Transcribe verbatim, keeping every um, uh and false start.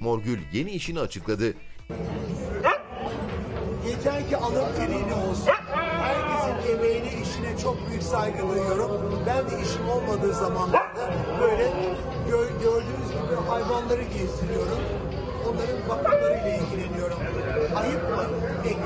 Morgül yeni işini açıkladı. Yeter ki alın terini olsun. Herkesin emeğine, işine çok büyük saygı duyuyorum. Ben de işim olmadığı zamanlarda böyle gördüğünüz gibi hayvanları gezdiriyorum. Onların bakımlarıyla ilgileniyorum. Ayıp mı?